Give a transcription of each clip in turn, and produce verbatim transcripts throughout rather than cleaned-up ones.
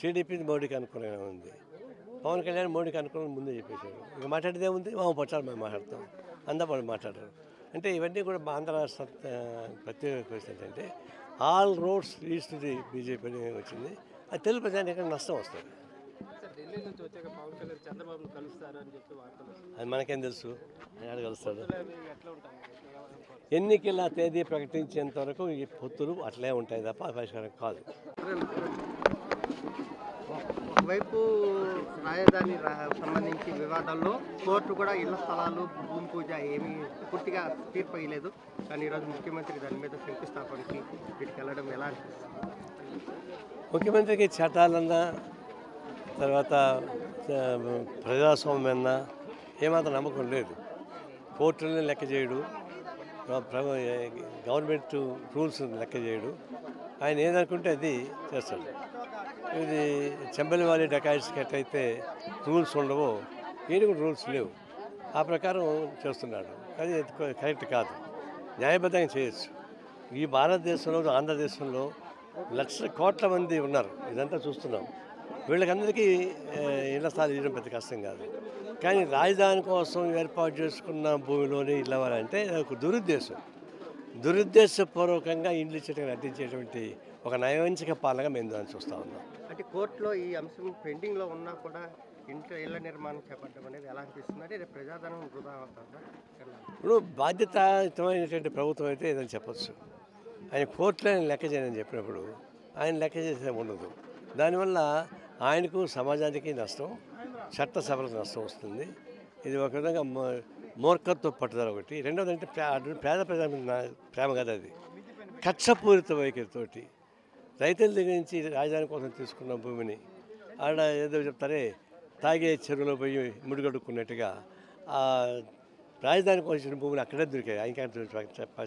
TDP మోడీకి అనుకూలంగా ఉంది, పవన్ కళ్యాణ్ మోడీకి అనుకూలంగా ముందే చెప్పేశారు. ఇక మాట్లాడితే ఉంది మా పట్టాలు మేము మాట్లాడతాం, అందరూ వాళ్ళు మాట్లాడారు. అంటే ఇవన్నీ కూడా ఆంధ్ర రాష్ట్ర ప్రత్యేక పరిస్థితి ఏంటంటే all roads leads to the BJP అనే వచ్చింది. అది తెలుగు ప్రజానికి నష్టం వస్తుంది. అది మనకేం తెలుసు, ఆయన కలుస్తాడు. ఎన్నికల తేదీ ప్రకటించేంత వరకు ఈ పొత్తులు అట్లే ఉంటాయి తప్ప పరిష్కారం కాదు. ఒకవైపు రాజధాని సంబంధించి వివాదాల్లో కోర్టు కూడా ఇళ్ల స్థలాలు భూమి పూజ ఏమీ పూర్తిగా తీర్పు అయ్యలేదు. కానీ ఈరోజు ముఖ్యమంత్రి దాని మీద శంకుస్థాపనకి వీటికి వెళ్ళడం ఎలా అనిపిస్తుంది? ముఖ్యమంత్రికి చట్టాలన్నా తర్వాత ప్రజాస్వామ్యన్నా ఏమాత్రం నమ్మకం లేదు. కోర్టులను లెక్క చేయడు, గవర్నమెంట్ రూల్స్ లెక్క చేయడు, ఆయన ఏదనుకుంటే అది చేస్తాడు. ఇది చెంబలివాలి డకాయిట్స్కి ఎట్లయితే రూల్స్ ఉండవో ఈయన కూడా రూల్స్ లేవు, ఆ ప్రకారం చేస్తున్నాడు. అది కరెక్ట్ కాదు, న్యాయబద్ధంగా చేయొచ్చు. ఈ భారతదేశంలో ఆంధ్రదేశంలో లక్షల కోట్ల మంది ఉన్నారు, ఇదంతా చూస్తున్నాం. వీళ్ళకందరికీ ఇళ్ల స్థాయి ఇవ్వడం పెద్ద కష్టం కాదు. కానీ రాజధాని కోసం ఏర్పాటు చేసుకున్న భూమిలోనే ఇళ్ళు అవ్వాలంటే ఒక దురుద్దేశం, దురుద్దేశపూర్వకంగా ఇండ్లు ఇచ్చేట అడ్డించేటువంటి ఒక నయవంచిక పాలనగా మేము దాన్ని చూస్తూ ఉన్నాం. అంటే కోర్టులో ఈ అంశం పెండింగ్లో ఉన్నా కూడా ఇంట్లో ఇళ్ల నిర్మాణం చేపట్టడం అనేది ఎలా అనిపిస్తుంది? రేపు ప్రజాధనం వృధా అవుతుందా? ఇప్పుడు బాధ్యతాయుతమైనటువంటి ప్రభుత్వం అయితే ఏదని చెప్పచ్చు. ఆయన కోర్టులో ఆయన లెక్క చేయనని చెప్పినప్పుడు ఆయన లెక్క చేసే ఉండదు. దానివల్ల ఆయనకు సమాజానికి నష్టం, చట్టసభలకు నష్టం వస్తుంది. ఇది ఒక విధంగా మూర్ఖత్వ పట్టుదల ఒకటి. రెండవది అంటే పేద ప్రజల ప్రేమ కదా, అది కక్షపూరిత వైఖరితోటి రైతుల దగ్గర నుంచి రాజధాని కోసం తీసుకున్న భూమిని ఆడ ఏదో చెప్తారే తాగే చెరువులో పోయి ముడిగడుక్కున్నట్టుగా ఆ రాజధాని కోసం భూమిని అక్కడే దొరికాయి. ఆయన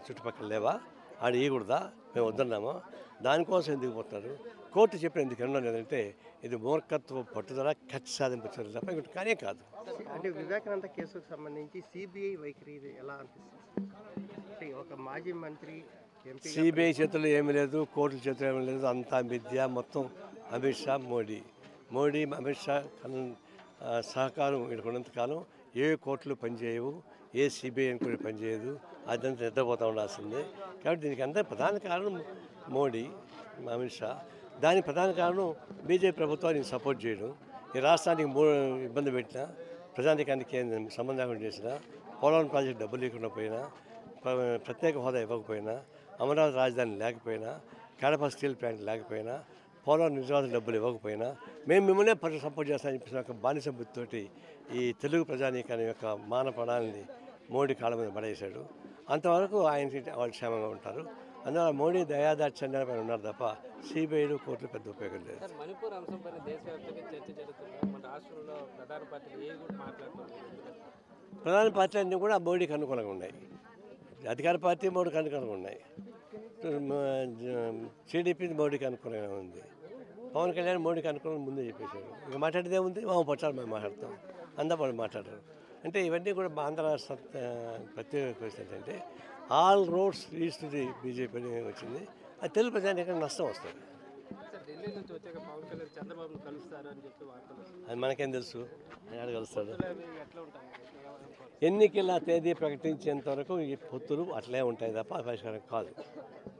చుట్టుపక్కల లేవా, ఆడ ఇవ్వకూడదా, మేము వద్దన్నామా, దానికోసం ఎందుకు పోతున్నారు? కోర్టు చెప్పిన ఎందుకు వినడం లేదంటే ఇది మూర్ఖత్వ పట్టుదల, ఖర్చు సాధింపు చర్యలు తప్ప ఇంకోటి కానే కాదు. అంటే వివేకానంద కేసుకు సంబంధించి సిబిఐ వైఖరి ఎలా అనిపిస్తుంది? ఒక మాజీ మంత్రి సిబిఐ చేతుల్లో ఏమీ లేదు, కోర్టుల చేతుల్లో ఏమీ లేదు, అంతా మిథ్య. మొత్తం అమిత్ షా మోడీ మోడీ అమిత్ షా సహకారం వీళ్ళకి ఉన్నంతకాలం ఏ కోర్టులు పనిచేయవు, ఏ సిబిఐ కూడా పనిచేయదు, అదంతా నిద్రపోతూ ఉండాల్సిందే. కాబట్టి దీనికి అంతా ప్రధాన కారణం మోడీ, అమిత్ షా. దానికి ప్రధాన కారణం బీజేపీ ప్రభుత్వాన్ని సపోర్ట్ చేయడం, ఈ రాష్ట్రానికి మూ ఇబ్బంది పెట్టినా, ప్రజానికానికి కేంద్రం సంబంధం చేసినా, పోలవరం ప్రాజెక్టు డబ్బులు లేకుండా పోయినా, ప్రత్యేక హోదా ఇవ్వకపోయినా, అమరావతి రాజధాని లేకపోయినా, కడప స్టీల్ ప్లాంట్ లేకపోయినా, పోలవరం నిర్వాహణ డబ్బులు ఇవ్వకపోయినా మేము మిమ్మల్నే పట్టు సపోర్ట్ చేస్తామని చెప్పేసి ఒక బానిస బుద్ధితోటి ఈ తెలుగు ప్రజానీకాన్ని యొక్క మాన ప్రాణాలని మోడీ కాళ్ళ మీద పడేశాడు. అంతవరకు ఆయన వాళ్ళు క్షేమంగా ఉంటారు. అందువల్ల మోడీ దయాదాక్షిణ్యం పైన ఉన్నారు తప్ప సిబిఐలు కోర్టులు పెద్ద ఉపయోగం లేదు. మణిపూర్ అంశం పైన దేశవ్యాప్తంగా చర్చ జరుగుతుంది. మన రాష్ట్రంలో ప్రధాన పార్టీలు ఏ కూడా మాట్లాడుతున్నారు? ప్రధాన పార్టీలు అన్నీ కూడా మోడీకి అనుకూలంగా ఉన్నాయి, అధికార పార్టీ మోడీకి అనుకూలంగా ఉన్నాయి, టీడీపీ మోడీకి అనుకూలంగా ఉంది, పవన్ కళ్యాణ్ మోడీకి అనుకూలంగా ముందే చెప్పేశారు. ఇక మాట్లాడితే ఉంది మా పట్టాలు మేము మాట్లాడతాం, అందరూ వాళ్ళు మాట్లాడారు. అంటే ఇవన్నీ కూడా ఆంధ్ర రాష్ట్ర ప్రత్యేక పరిస్థితి ఏంటంటే all roads leads to the BJP అనే వచ్చింది. అది తెలుగు ప్రజానికి నష్టం వస్తుంది. అది మనకేం తెలుసు, ఆయన కలుస్తాడు. ఎన్నికల తేదీ ప్రకటించేంత వరకు ఈ పొత్తులు అట్లే ఉంటాయి తప్ప పరిష్కారం కాదు.